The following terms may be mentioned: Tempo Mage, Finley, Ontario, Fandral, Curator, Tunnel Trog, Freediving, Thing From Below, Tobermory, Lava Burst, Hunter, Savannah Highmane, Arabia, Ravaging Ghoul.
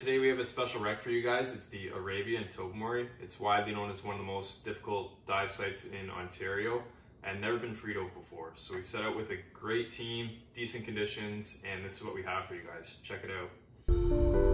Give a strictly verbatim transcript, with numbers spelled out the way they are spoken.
Today we have a special rec for you guys. It's the Arabia in Tobermory. It's widely known as one of the most difficult dive sites in Ontario and never been freedived before. So we set out with a great team, decent conditions, and this is what we have for you guys. Check it out.